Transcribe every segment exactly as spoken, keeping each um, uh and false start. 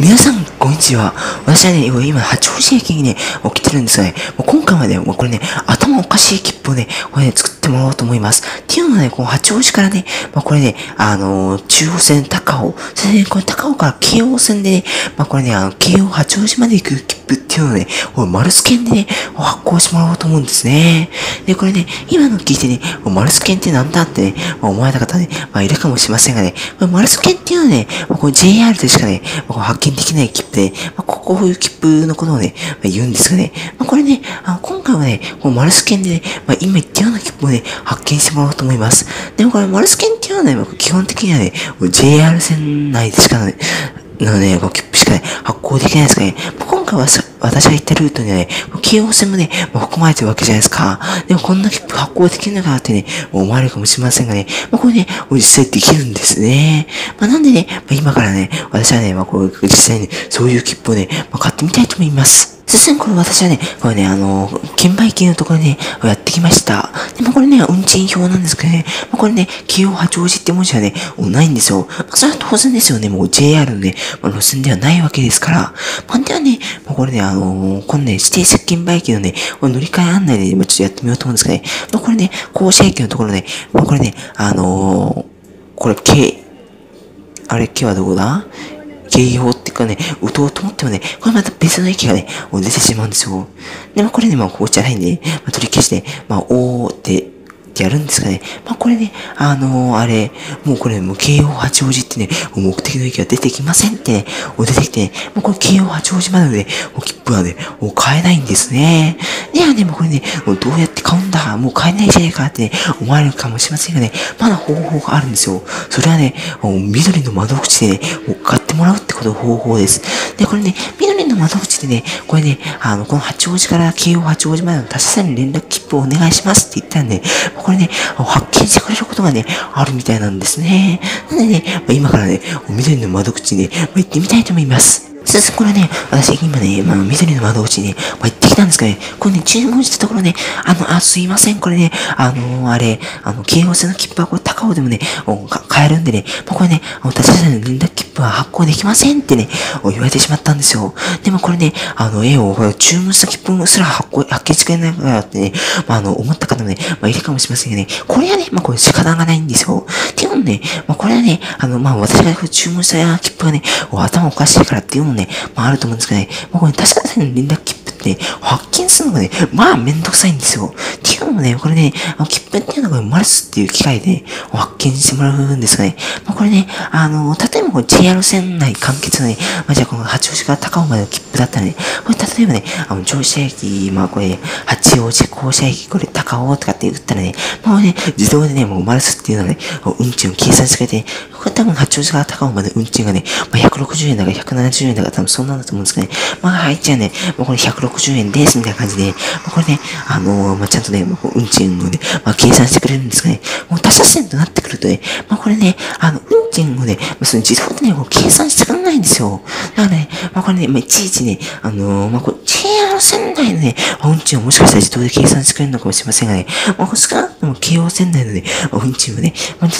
皆さん、こんにちは。私はね、今、八王子駅にね、起きてるんですがね、もう今回はね、もうこれね、頭おかしい切符をね、これね、作ってもらおうと思います。っていうのはね、こう、八王子からね、まあこれね、あのー、中央線高尾、それで、ね、この高尾から京王線でね、まあこれね、あの京王八王子まで行く切符っていうのをね、これマルス券でね、発行してもらおうと思うんですね。で、これね、今の聞いてね、マルス券ってなんだってね、まあ、思われた方ね、まあいるかもしれませんがね、まあ、マルス券っていうのはね、まあ、これ ジェイアール でしかね、まあ、こう発見できない切符で、まあ、こういう切符のことをね、まあ、言うんですがね、まあ、これね、あの今回はね、このマルス券でね、まあ、今言ったような切符をね、発見してもらおうと思います。でもこれマルス券っていうのはね、まあ、基本的にはね、ジェイアール 線内でしかね、のね、こう切符しかね、発行できないですからね、まあ、今回はさ私が行ったルートにはね、京王線もね、まあ、含まれてるわけじゃないですか。でもこんな切符発行できないかなってね、思われるかもしれませんがね、まあ、これね、実際できるんですね。まあ、なんでね、まあ、今からね、私はね、まあ、こう実際に、ね、そういう切符をね、まあ、買ってみたいと思います。実際にこれ私はね、これね、あのー、券売機のところでね、やってきました。で、まあ、これね、運賃表なんですけどね、まあ、これね、京王八王子って文字はね、ないんですよ。まあ、それは当然ですよね、もう ジェイアール のね、まあ、路線ではないわけですから。まあ、ではね、まあ、これね、あのー、このね、指定席券売機のね、乗り換え案内で、ね、今ちょっとやってみようと思うんですけどね、まあ、これね、甲子駅のところね、まあ、これね、あのー、これ、K、あれ、K はどこだ？京葉っていうかね、打とうと思ってもね、これまた別の駅がね、出てしまうんですよ。で、まあこれね、まあここじゃないんで、ね、まあ、取り消して、まあ、おーって、ってやるんですかね。まあこれね、あのー、あれ、もうこれ、もう京王八王子ってね、目的の駅が出てきませんってね、出てきてね、もうこれ京王八王子までね、切符はね、買えないんですね。ではね、もうこれね、どうやって買うんだ？もう買えないじゃないかって、ね、思われるかもしれませんがね、まだ方法があるんですよ。それはね、緑の窓口でね、買ってもらうってことの方法です。で、これね、緑の窓口でね、これね、あの、この八王子から京王八王子までの他社さんに連絡切符をお願いしますって言ったんで、これね、発見してくれることがね、あるみたいなんですね。なのでね、まあ、今からね、緑の窓口にね、まあ、行ってみたいと思います。そうです。これね、私、今ね、まあ、緑の窓口にね、まあ、行ってきたんですけどね、これね、注文したところね、あの、あ、すいません、これね、あのー、あれ、あの、京王線の切符はこれ、高尾でもね、買えるんでね、まあ、これね、他社さんの連絡切符は発行できませんってね、言われてしまったんですよ。でもこれね、あの、絵を、注文した切符すら発行、発見してくれないかなってね、まあ、あの、思った方もね、まあ、いるかもしれませんがね、これはね、まあ、これ仕方がないんですよ。っていうのね、まあ、これはね、あの、まあ、私が注文した切符がね、頭おかしいからっていうのね、まああると思うんですけどね、まあこれ確かに連絡切符って、ね、発見するのがね、まあめんどくさいんですよ。っていうのもね、これね、あの切符っていうのがマルスっていう機械で、ね、発見してもらうんですがね、まあこれね、あの、例えばこれ ジェイアール 線内完結のね、まあじゃあこの八王子から高尾までの切符だったらね、これ例えばね、あの、乗車駅、まあこれ、ね、八王子、降車駅、これ高尾とかって打ったらね、まあね、自動でね、もうマルスっていうのはね、運賃を計算してくれて、ね、これ多分八王子から高尾まで運賃がね、まあ、ひゃくろくじゅうえんだからひゃくななじゅうえんだから多分そんなんだと思うんですけどね。まあはい、じゃあね、もうこれひゃくろくじゅうえんですみたいな感じで、まあ、これね、あのー、まあ、ちゃんとね、まあ、運賃をね、まあ、計算してくれるんですがね、もう他社線となってくるとね、まあこれね、あの、運賃をね、まあ、その自動でね、こう計算してくれないんですよ。だからね、まあこれね、まあ、いちいちね、あのー、まあこれ、京王線内のね、運賃をもしかしたら自動で計算してくれるのかもしれませんがね、まあ、これ少なくとも京王線内のね、運賃をね、まあ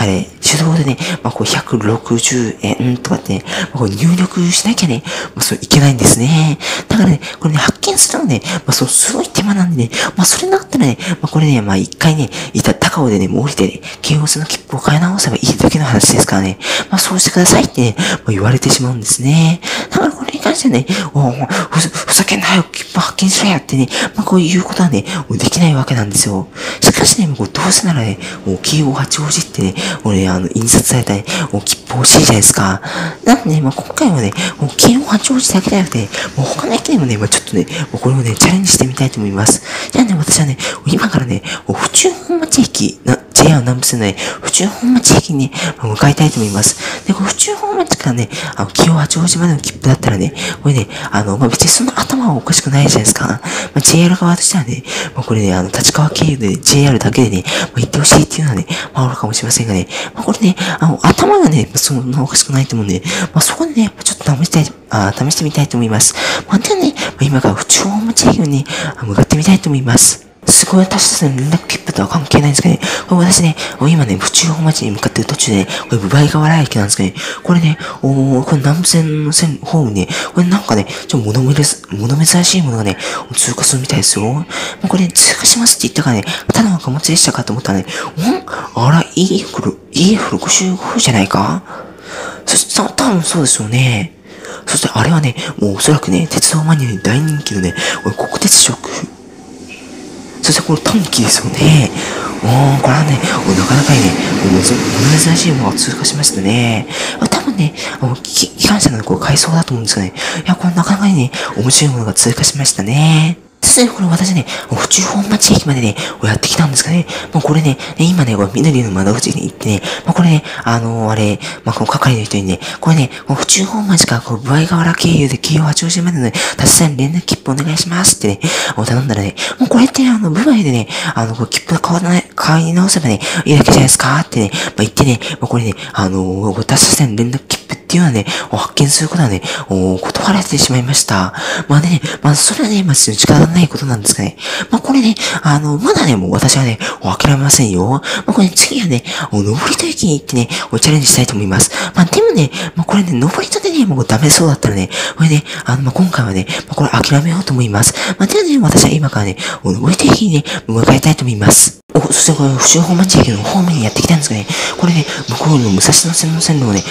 あれ、手動でね、まあ、こうひゃくろくじゅうえんとかって、ね、まあ、こう入力しなきゃね、まあ、そういけないんですね。だからね、これね、発見するのね、まあ、そう、すごい手間なんでね、まあ、それなかったらね、まあ、これね、まあ、一回ね、いた高尾でね、もう降りてね、京王線の切符を買い直せばいいだけの話ですからね、まあ、そうしてくださいってね、まあ、言われてしまうんですね。だからこれに関してはね、おお、ふざ、ふざけんなよ、切符発見しろやってね、まあ、こういうことはね、できないわけなんですよ。しかしね、もうどうせならね、もう京王八王子ってね、俺、あの、印刷されたね、切符欲しいじゃないですか。なんでね、まあ、今回はね、京王八王子だけじゃなくて、もう他の駅でもね、まあ、ちょっとね、これをね、チャレンジしてみたいと思います。じゃあね、私はね、今からね、府中本町駅、ジェイアール 南部線のね、府中本町駅に、ね、向かいたいと思います。で、これ府中本町からね、あの、京王八王子までの切符だったらね、これね、あの、まあ、別にその頭はおかしくないじゃないですか。まあ、ジェイアール 側としてはね、まあ、これね、あの、立川経由で ジェイアール だけでね、まあ、行ってほしいっていうのはね、まあ、あるかもしれませんがね、まあ、これね、あの、頭がね、そんなおかしくないと思うんで、まあ、そこでね、ちょっと試したい、あ試してみたいと思います。まあ、ではね、まあ、今から府中本町駅に、ね、向かってみたいと思います。すごい、私たちの連絡切符とは関係ないんですけどね、これ私ね、今ね、府中本町に向かってる途中で、ね、これ分倍河原駅なんですけどね、これね、おー、これ南武線の線、ホームに、ね、これなんかね、ちょっと物珍しいものがね、通過するみたいですよ。もうこれ、ね、通過しますって言ったからね、ただの貨物でしたかと思ったらね、んあら、イーエフろくじゅうご じゃないかそして、多分そうですよね。そして、あれはね、もうおそらくね、鉄道マニアに大人気のね、これ国鉄色。そして、これ短期ですよね。おー、これはね、なかなかにね、もう珍しいものが通過しましたね。多分ね、機関車のこう改装だと思うんですがね、いや、これなかなかにね、面白いものが通過しましたね。そして、これ私ね、府中本町駅までね、やってきたんですがね、もうこれね、今ね、これ緑の窓口に行ってね、まあこれね、あのー、あれ、まあこの係の人にね、これね、府中本町からこう、分合河原経由で京王八王子までのね、たくさん連絡切符お願いしますってね、頼んだらね、もうこれってね、あの、分合でね、あの、切符買わない、買い直せばね、いいだけじゃないですかってね、まあ言ってね、まあこれね、あのー、たくさん連絡切符っていうのはね、発見することはね、断られてしまいました。まあね、まあそれはね、まあ力がないことなんですがね。まあこれね、あの、まだね、もう私はね、諦めませんよ。まあこれ、ね、次はね、登戸駅に行ってね、チャレンジしたいと思います。まあでもね、まあこれね、登戸でね、もうダメそうだったらね、これね、あの、まあ今回はね、まあこれ諦めようと思います。まあではね、私は今からね、登戸駅にね、向かいたいと思います。お、そしてこれ、府中本町駅の方面にやってきたんですがね、これね、向こうの武蔵野線の線路をね、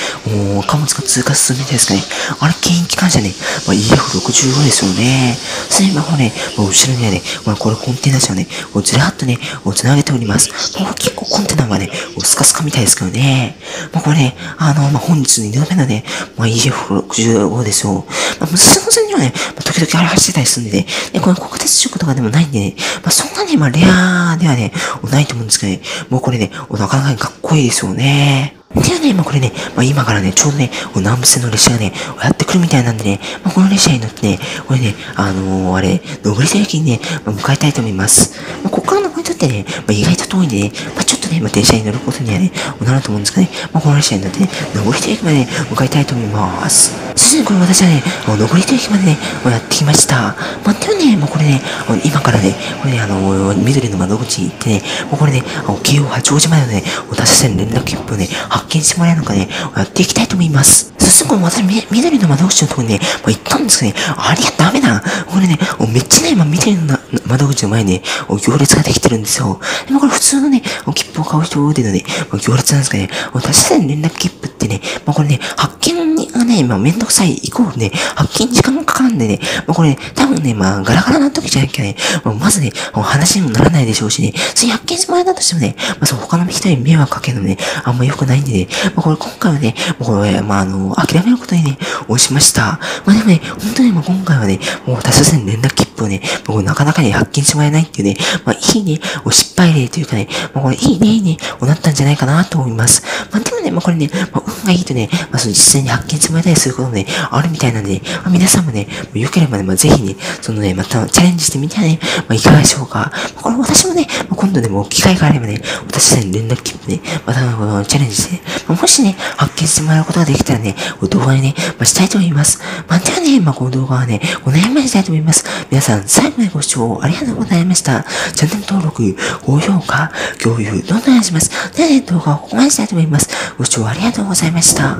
もう、貨物が通過するみたいですかね。あれ、牽引機関車ね、まあ、イーエフろくじゅうご ですよね。そして今、これね、まあ、後ろにはね、まあ、これコンテナ車をね、ずらっとね、つなげております。まあ、結構コンテナがね、スカスカみたいですけどね。まあ、これね、あの、まあ、本日にどめのね、まあ、イーエフろくじゅうご ですよ。まあ、武蔵野線にはね、まあ、時々あれ走ってたりするんでね、でこれ国鉄色とかでもないんでね、まあ、そんなね、まあ、レアではね、ないと思うんですけどね、もうこれね、なかなかかっこいいですよね。ではね、まあこれね、まあ今からね、ちょうどね、南武線の列車がね、やってくるみたいなんでね、まあこの列車に乗ってね、これね、あのー、あれ、登戸駅にね、まあ、向かいたいと思います。まあ、こっからのポイントってね、まあ、意外と遠いんでね、まあちょっとね、まあ電車に乗ることにはね、なると思うんですけどね、まあこの列車に乗ってね、登戸駅まで、ね、向かいたいと思います。そしてこれ私はね、登戸駅までね、やってきました。まあではね、まあこれね、今からね、これね、あのー、緑の窓口に行ってね、まあ、これね、京王八王子までのね、他車線連絡切符をね、発見してもらえるのかね、やっていきたいと思います。そしてこれ私、緑の窓口のところにね、まあ、行ったんですけどね、あれがダメだ。これね、めっちゃね、今、緑の窓口の前にね、行列ができてるんですよ。でもこれ普通のね、切符を買う人でのね、行列なんですけどね、私たちの連絡切符ってね、まあ、これね、発見がね、まあ、めんどくさいイコールね、発見時間がかかるんでね、まあ、これ、ね、多分ね、まあ、ガラガラな時じゃなきゃね、まあ、まずね、話にもならないでしょうしね、次発見してもらえたとしてもね、まあ、そう他の人に迷惑かけるのもね、あんま良くないんでね、まあ、これ今回はね、もうこれ、まあ、あの、諦めることにね、をしました。まあ、でもね、本当にまあ、今回はね、もう、他社線連絡切符をね、もうなかなかね、発見してもらえないっていうね、まあ、いいね、失敗例というかね、まあ、これ、いいね、いいね、なったんじゃないかなと思います。まあ、でもね、まあ、これね、まあ、運がいいとね、まあ、その実際に発見してもらえたりすることもね、あるみたいなんで、ね、まあ、皆さんもね、良ければね、まあ、ぜひね、そのね、またチャレンジしてみてはね、まあ、いかがでしょうか。まあ、これ私もね、まあ、今度でも機会があればね、私たちに連絡切符ね、また、まあ、チャレンジして、まあ、もしね、発見してもらうことができたらね、動画にね、まあ、したいと思います。まあ、ではね、まあ、この動画はね、この辺までしたいと思います。皆さん、最後までご視聴ありがとうございました。チャンネル登録、高評価、共有、どんどんお願いします。ではね、動画はここまでしたいと思います。ご視聴ありがとうございました。